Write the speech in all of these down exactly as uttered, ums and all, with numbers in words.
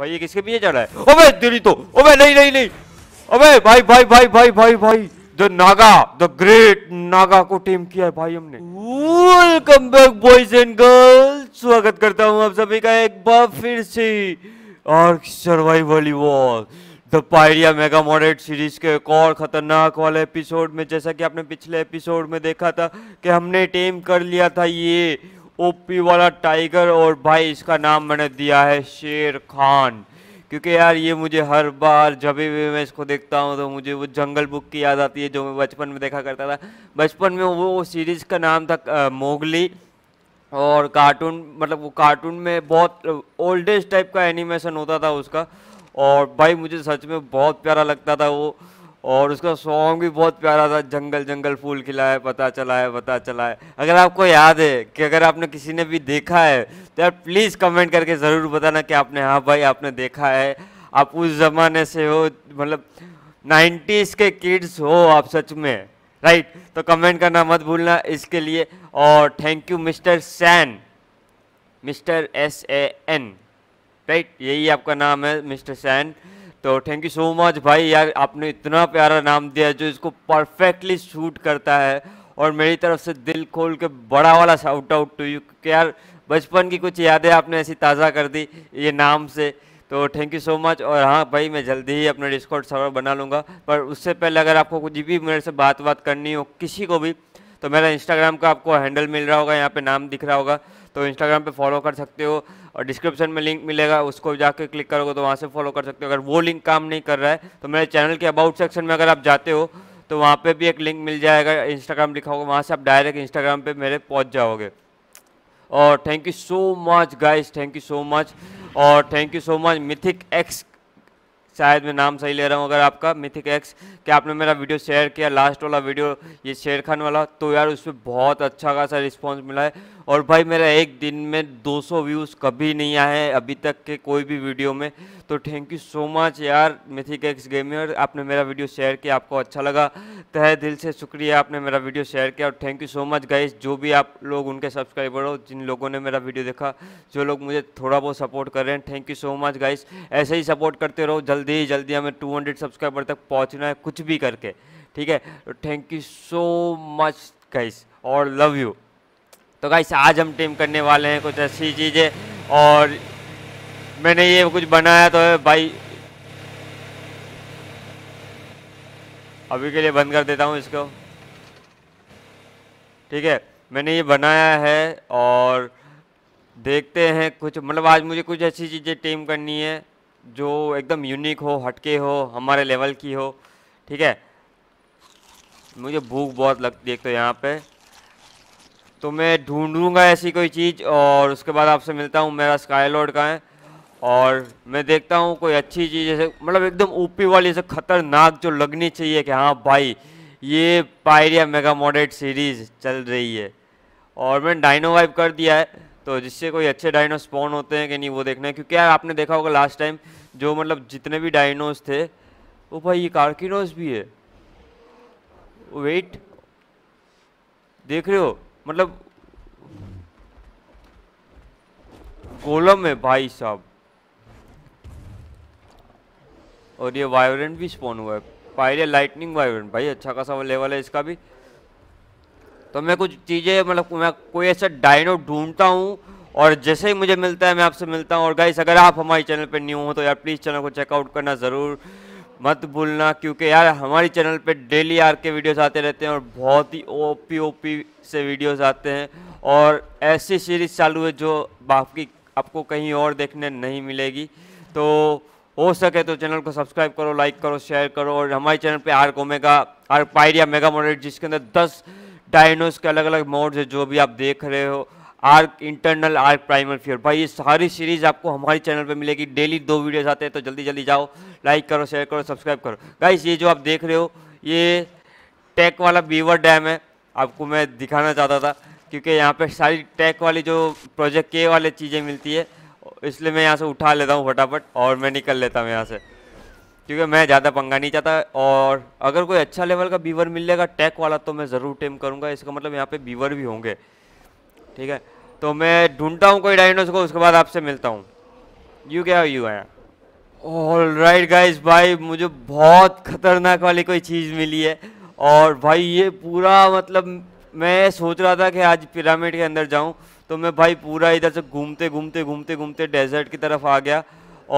भाई ये किसके पीछे चढ़ा है? ओबे तेरी तो, ओबे नहीं नहीं नहीं, ओबे भाई भाई भाई भाई भाई भाई the Naga, the great Naga को टेम किया है भाई हमने। Welcome back boys and girls, स्वागत करता हूँ आप सभी का एक बार फिर से Ark survival world the Pyria mega modded series के एक और खतरनाक वाले एपिसोड में। जैसा कि आपने पिछले एपिसोड में देखा था कि हमने टेम कर लिया था ये ओपी वाला टाइगर, और भाई इसका नाम मैंने दिया है शेर खान, क्योंकि यार ये मुझे हर बार जब भी मैं इसको देखता हूँ तो मुझे वो जंगल बुक की याद आती है जो मैं बचपन में देखा करता था। बचपन में वो सीरीज़ का नाम था मोगली, और कार्टून मतलब वो कार्टून में बहुत ओल्डेस्ट टाइप का एनिमेशन होता था उसका, और भाई मुझे सच में बहुत प्यारा लगता था वो, और उसका सॉन्ग भी बहुत प्यारा था, जंगल जंगल फूल खिलाए पता चला है पता चला है। अगर आपको याद है कि अगर आपने किसी ने भी देखा है तो यार प्लीज़ कमेंट करके ज़रूर बताना कि आपने, हाँ भाई आपने देखा है, आप उस ज़माने से हो, मतलब नाइन्टीज़ के किड्स हो आप सच में, राइट। तो कमेंट करना मत भूलना इसके लिए, और thank you mister San, mister S A N, right यही आपका नाम है मिस्टर सैन। तो थैंक यू सो मच भाई, यार आपने इतना प्यारा नाम दिया है जो इसको परफेक्टली शूट करता है, और मेरी तरफ से दिल खोल के बड़ा वाला शाउट आउट टू यू कि यार बचपन की कुछ यादें आपने ऐसी ताज़ा कर दी ये नाम से, तो थैंक यू सो मच। और हाँ भाई मैं जल्दी ही अपना डिस्कॉर्ड सर्वर बना लूँगा, पर उससे पहले अगर आपको कुछ भी मेरे से बात बात करनी हो किसी को भी, तो मेरा इंस्टाग्राम का आपको हैंडल मिल रहा होगा, यहाँ पे नाम दिख रहा होगा, तो इंस्टाग्राम पे फॉलो कर सकते हो, और डिस्क्रिप्शन में लिंक मिलेगा उसको जाके क्लिक करोगे तो वहाँ से फॉलो कर सकते हो। अगर वो लिंक काम नहीं कर रहा है तो मेरे चैनल के अबाउट सेक्शन में अगर आप जाते हो तो वहाँ पे भी एक लिंक मिल जाएगा, इंस्टाग्राम लिखा होगा, वहाँ से आप डायरेक्ट इंस्टाग्राम पर मेरे पहुँच जाओगे। और thank you so much guys, thank you so much, और thank you so much Mythic X, शायद मैं नाम सही ले रहा हूँ अगर आपका, मिथिक एक्स, कि आपने मेरा वीडियो शेयर किया, लास्ट वाला वीडियो ये शेर खान वाला, तो यार उसमें बहुत अच्छा खासा रिस्पांस मिला है। और भाई मेरा एक दिन में दो सौ व्यूज़ कभी नहीं आए हैं अभी तक के कोई भी वीडियो में, तो थैंक यू सो मच यार मिथिक एक्स गेमर, आपने मेरा वीडियो शेयर किया, आपको अच्छा लगा, तहे दिल से शुक्रिया आपने मेरा वीडियो शेयर किया। और thank you so much guys जो भी आप लोग उनके सब्सक्राइबर हो, जिन लोगों ने मेरा वीडियो देखा, जो लोग मुझे थोड़ा बहुत सपोर्ट कर रहे हैं, thank you so much guys, ऐसे ही सपोर्ट करते रहो, जल्दी ही जल्दी हमें टू हंड्रेड सब्सक्राइबर तक पहुँचना है कुछ भी करके, ठीक है। तो thank you so much guys और लव यू। तो गाइस आज हम टीम करने वाले हैं कुछ ऐसी चीज़ें, और मैंने ये कुछ बनाया तो है भाई, अभी के लिए बंद कर देता हूँ इसको, ठीक है। मैंने ये बनाया है और देखते हैं कुछ, मतलब आज मुझे कुछ ऐसी चीज़ें टीम करनी है जो एकदम यूनिक हो, हटके हो, हमारे लेवल की हो, ठीक है। मुझे भूख बहुत लगती है तो यहाँ पे, तो मैं ढूंढूंगा ऐसी कोई चीज़ और उसके बाद आपसे मिलता हूँ। मेरा स्काई लॉर्ड का है और मैं देखता हूँ कोई अच्छी चीज़ जैसे, मतलब एकदम ओपी वाली से खतरनाक जो लगनी चाहिए कि हाँ भाई ये पायरिया मेगा मॉडेड सीरीज़ चल रही है। और मैंने डायनो वाइप कर दिया है तो जिससे कोई अच्छे डायनो स्पॉन होते हैं कि नहीं वो देखना है, क्योंकि यार आपने देखा होगा लास्ट टाइम जो मतलब जितने भी डायनोज थे वो, भाई ये कार्किनोज भी है, वेट देख रहे हो, मतलब गोलम है भाई साहब, और ये वायरेंट भी स्पॉन हुआ है, पायरिया लाइटनिंग वायरेंट, भाई अच्छा खासा लेवल है इसका भी। तो मैं कुछ चीज़ें, मतलब मैं कोई ऐसा डायनो ढूंढता हूँ और जैसे ही मुझे मिलता है मैं आपसे मिलता हूँ। और गाइस अगर आप हमारे चैनल पे न्यू हो तो यार प्लीज़ चैनल को चेकआउट करना ज़रूर मत भूलना, क्योंकि यार हमारे चैनल पे डेली आर के वीडियोस आते रहते हैं और बहुत ही ओपी ओपी से वीडियोस आते हैं, और ऐसी सीरीज़ चालू है जो बाकी आपको कहीं और देखने नहीं मिलेगी। तो हो सके तो चैनल को सब्सक्राइब करो, लाइक करो, शेयर करो। और हमारे चैनल पे Ark Omega, Ark Pyria mega modded, जिसके अंदर दस डायनोस के अलग अलग मोड्स है जो भी आप देख रहे हो, Ark internal, Ark primal fear, भाई ये सारी सीरीज़ आपको हमारे चैनल पे मिलेगी। डेली दो वीडियोस आते हैं तो जल्दी जल्दी जाओ, लाइक करो, शेयर करो, सब्सक्राइब करो। गाइस ये जो आप देख रहे हो ये टेक वाला बीवर डैम है, आपको मैं दिखाना चाहता था क्योंकि यहाँ पे सारी टेक वाली जो प्रोजेक्ट के वाले चीज़ें मिलती है, इसलिए मैं यहाँ से उठा लेता हूँ फटाफट और मैं निकल लेता हूँ यहाँ से, क्योंकि मैं ज़्यादा पंगा नहीं चाहता। और अगर कोई अच्छा लेवल का बीवर मिलेगा टेक वाला तो मैं ज़रूर टेम करूँगा, इसका मतलब यहाँ पर बीवर भी होंगे, ठीक है। तो मैं ढूंढता हूँ कोई डायनोसर को, उसके बाद आपसे मिलता हूँ। यू क्या यू आया ऑल राइट गाइज, भाई मुझे बहुत खतरनाक वाली कोई चीज़ मिली है। और भाई ये पूरा मतलब मैं सोच रहा था कि आज पिरामिड के अंदर जाऊं, तो मैं भाई पूरा इधर से घूमते घूमते घूमते घूमते डेजर्ट की तरफ आ गया।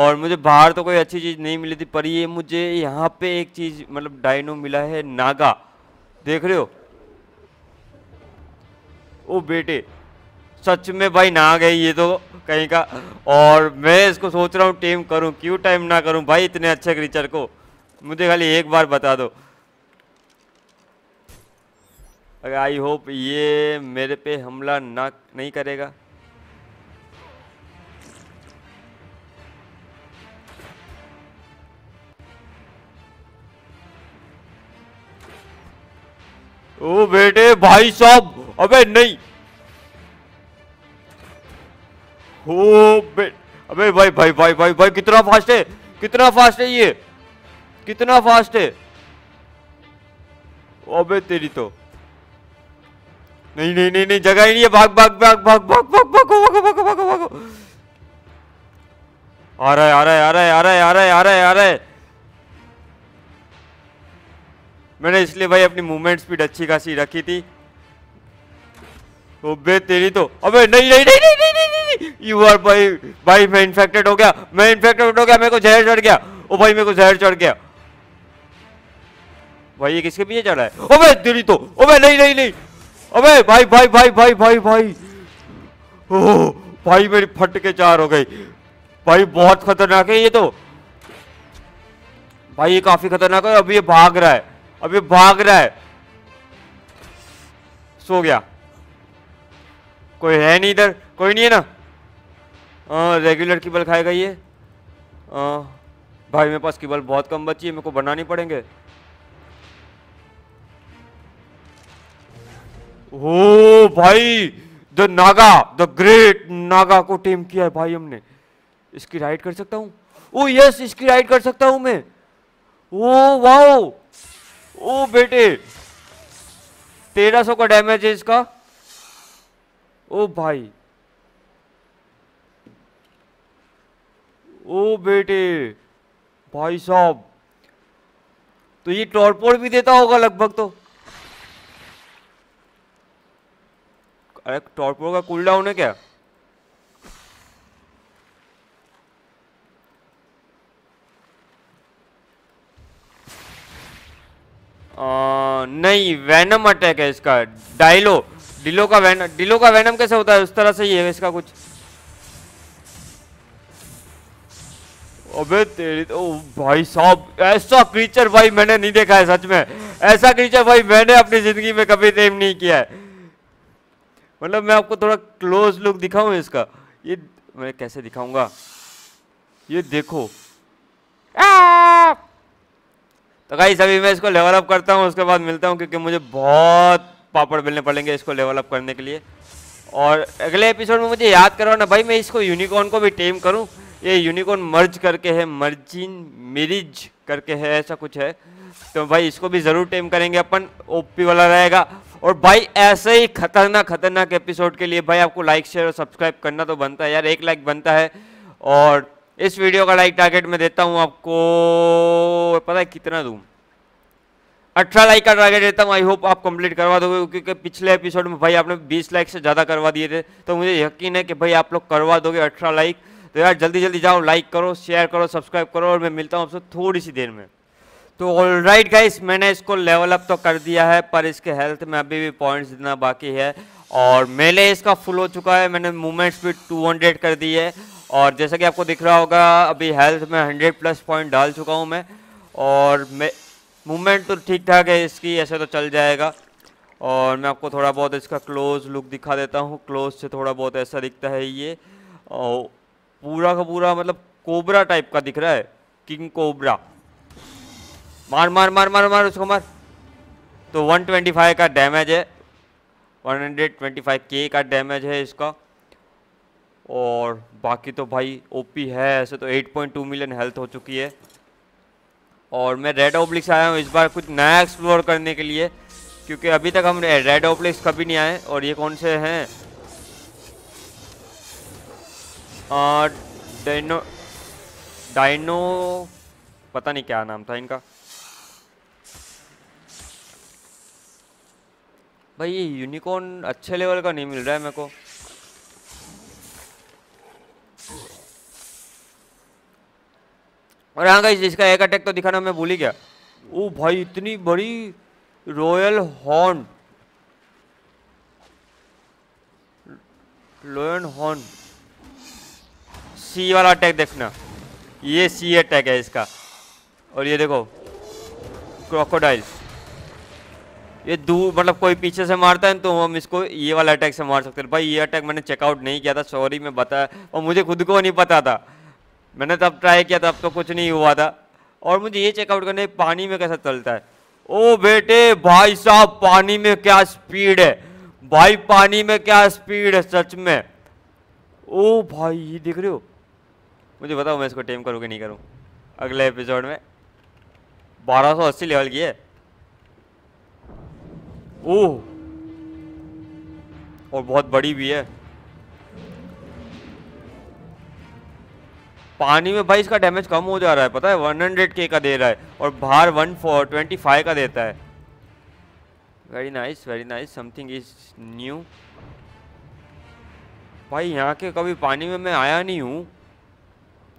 और मुझे बाहर तो कोई अच्छी चीज़ नहीं मिली थी, पर ये मुझे यहाँ पे एक चीज़ मतलब डायनो मिला है, नागा। देख रहे हो ओ बेटे, सच में भाई ना गई ये तो कहीं का। और मैं इसको सोच रहा हूँ टेम करूँ, क्यों टाइम ना करूँ भाई इतने अच्छे क्रीचर को। मुझे खाली एक बार बता दो। आई होप ये मेरे पे हमला ना नहीं करेगा। ओ बेटे भाई साहब, अबे नहीं हो बे, अबे भाई भाई भाई भाई भाई कितना फास्ट है, कितना फास्ट है ये, कितना फास्ट है। अबे तेरी तो नहीं नहीं नहीं नहीं जगह ही नहीं है। भाग भाग भाग भाग भाग भाग भागो भागो भागो भागो भागो। आ रहा है आ रहा है आ रहा है आ रहा है आ रहा है आ रहा है आ रहा है। मैंने इसलिए भाई अपनी मूवमेंट स्पीड अच्छी खासी रखी थी। अबे तेरी तो, अबे नहीं नहीं नहीं नहीं यू आर भाई भाई मैं इन्फेक्टेड हो गया, मैं इन्फेक्टेड हो गया, मेरे को जहर चढ़ गया। ओ भाई मेरे को जहर चढ़ गया। भाई ये किसके पीछे चढ़ रहा है? ओबे तेरी तो, ओबे नहीं नहीं नहीं ओबे भाई भाई भाई भाई भाई भाई ओह भाई मेरी फट के चार हो गई। भाई बहुत खतरनाक है ये तो, भाई ये काफी खतरनाक है। अभी ये भाग रहा है, अभी भाग रहा है। सो गया, कोई है नहीं इधर, कोई नहीं है ना। आ, रेगुलर कीबल खाएगा ये। आ, भाई मेरे पास कीबल बहुत कम बची है, मेरे को बनानी पड़ेंगे। ओ भाई the Naga, the great Naga को टीम किया है भाई हमने। इसकी राइड कर सकता हूँ? ओ यस इसकी राइड कर सकता हूँ मैं। ओ वाओ, ओ बेटे तेरह सौ का डैमेज है इसका। ओ भाई, ओ बेटे भाई साहब, तो ये टॉरपोर भी देता होगा लगभग। तो टॉरपोर का कूल डाउन है क्या? आ, नहीं वैनम अटैक है इसका। डायलो डिलो का वैनम, डिलो का वैनम कैसे होता है उस तरह से ही है इसका कुछ। अबे तेरी तो, ओ भाई साहब ऐसा क्रीचर भाई मैंने नहीं देखा है सच में। ऐसा क्रीचर भाई मैंने अपनी जिंदगी में कभी टेम नहीं किया है। मतलब मैं आपको थोड़ा क्लोज लुक दिखाऊं इसका, ये मैं कैसे दिखाऊंगा, ये देखो। तो गाइस अभी मैं इसको लेवल अप करता हूँ, उसके बाद मिलता हूँ, क्योंकि मुझे बहुत पापड़ मिलने पड़ेंगे इसको लेवल अप करने के लिए। और अगले एपिसोड में मुझे याद करवाना भाई मैं इसको यूनिकॉर्न को भी टेम करूँ। ये यूनिकॉर्न मर्ज करके है, मर्जिन मिरिज करके है, ऐसा कुछ है। तो भाई इसको भी ज़रूर टेम करेंगे अपन, ओपी वाला रहेगा। और भाई ऐसे ही खतरनाक खतरनाक एपिसोड के लिए भाई आपको लाइक शेयर और सब्सक्राइब करना तो बनता है यार, एक लाइक बनता है। और इस वीडियो का लाइक टारगेट मैं देता हूँ आपको, पता है कितना दूँ, अठारह लाइक का टारगेट देता हूँ। आई होप आप कंप्लीट करवा दोगे, क्योंकि पिछले एपिसोड में भाई आपने बीस लाइक से ज़्यादा करवा दिए थे, तो मुझे यकीन है कि भाई आप लोग करवा दोगे अठारह लाइक। तो यार जल्दी जल्दी जाओ, लाइक करो, शेयर करो, सब्सक्राइब करो, और मैं मिलता हूँ आपसे थोड़ी सी देर में। तो ऑल राइट गाइस, मैंने इसको लेवल अप तो कर दिया है, पर इसके हेल्थ में अभी भी पॉइंट्स जितना बाकी है। और मेले इसका फुल हो चुका है, मैंने मूवमेंट स्पीड दो सौ कर दी है। और जैसा कि आपको दिख रहा होगा अभी हेल्थ में हंड्रेड प्लस पॉइंट डाल चुका हूँ मैं। और मैं मूवमेंट तो ठीक ठाक है इसकी, ऐसे तो चल जाएगा। और मैं आपको थोड़ा बहुत इसका क्लोज लुक दिखा देता हूँ। क्लोज से थोड़ा बहुत ऐसा दिखता है ये, और पूरा का पूरा मतलब कोबरा टाइप का दिख रहा है, किंग कोबरा। मार मार मार मार मार उसको मार। तो एक सौ पच्चीस का डैमेज है, एक सौ पच्चीस के का डैमेज है इसका। और बाकी तो भाई ओपी है ऐसे तो। आठ पॉइंट दो मिलियन हेल्थ हो चुकी है। और मैं रेड ओब्लिक्स आया हूँ इस बार कुछ नया एक्सप्लोर करने के लिए, क्योंकि अभी तक हम रेड ओब्लिक्स कभी नहीं आए। और ये कौन से हैं? डायनो डायनो पता नहीं क्या नाम था इनका भाई। ये यूनिकॉर्न अच्छे लेवल का नहीं मिल रहा है मेरे को। और हाँ गाइस इसका एक अटैक तो दिखाना मैं भूल ही गया। ओ भाई इतनी बड़ी रॉयल हॉर्न रॉयल हॉर्न सी वाला अटैक देखना, ये सी अटैक है इसका। और ये देखो क्रोकोडाइल, ये दूर मतलब कोई पीछे से मारता है तो हम इसको ये वाला अटैक से मार सकते हैं। भाई ये अटैक मैंने चेकआउट नहीं किया था, सॉरी मैं बताया, और मुझे खुद को नहीं पता था, मैंने तब ट्राई किया तब तो कुछ नहीं हुआ था। और मुझे ये चेकआउट करना है पानी में कैसा चलता है। ओ बेटे भाई साहब पानी में क्या स्पीड है भाई, पानी में क्या स्पीड है सच में। ओ भाई ये देख रहे हो, मुझे बताओ मैं इसको टेम करूँ कि नहीं करूँ अगले एपिसोड में। बारह सौ अस्सी लेवल की है। ओह और बहुत बड़ी भी है। पानी में भाई इसका डैमेज कम हो जा रहा है पता है, वन हंड्रेड के का दे रहा है और बाहर वन ट्वेंटी फाइव का देता है। Very nice very nice, something is new. भाई यहाँ के कभी पानी में मैं आया नहीं हूँ,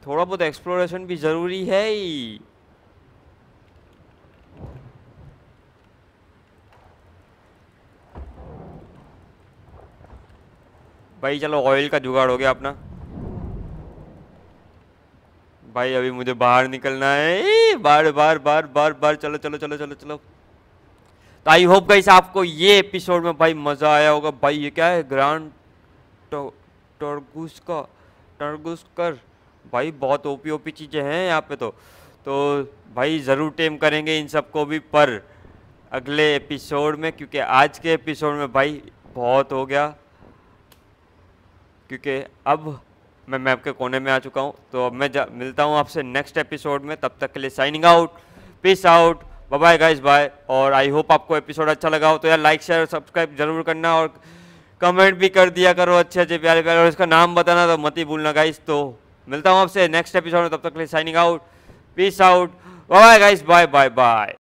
थोड़ा बहुत एक्सप्लोरेशन भी ज़रूरी है ही। भाई चलो ऑयल का जुगाड़ हो गया अपना। भाई अभी मुझे बाहर निकलना है, बार बार बार बार बार चलो चलो चलो चलो चलो। तो आई होप गाइस आपको ये एपिसोड में भाई मज़ा आया होगा। भाई ये क्या है, ग्रांड टर्गुस का टर्गुस कर भाई बहुत ओपी ओपी चीज़ें हैं यहाँ पे। तो तो भाई ज़रूर टेम करेंगे इन सबको भी पर अगले एपिसोड में, क्योंकि आज के एपिसोड में भाई बहुत हो गया, क्योंकि अब मैं मैप के कोने में आ चुका हूँ। तो अब मैं मिलता हूँ आपसे नेक्स्ट एपिसोड में, तब तक के लिए signing out, peace out, bye bye guys bye. और आई होप आपको एपिसोड अच्छा लगा हो तो यार लाइक शेयर और सब्सक्राइब जरूर करना, और कमेंट भी कर दिया करो अच्छे अच्छे प्यारे प्यारे, और इसका नाम बताना तो मत ही भूलना गाइस। तो मिलता हूँ आपसे नेक्स्ट एपिसोड में, तब तक के लिए signing out, peace out, bye bye guys, bye bye bye.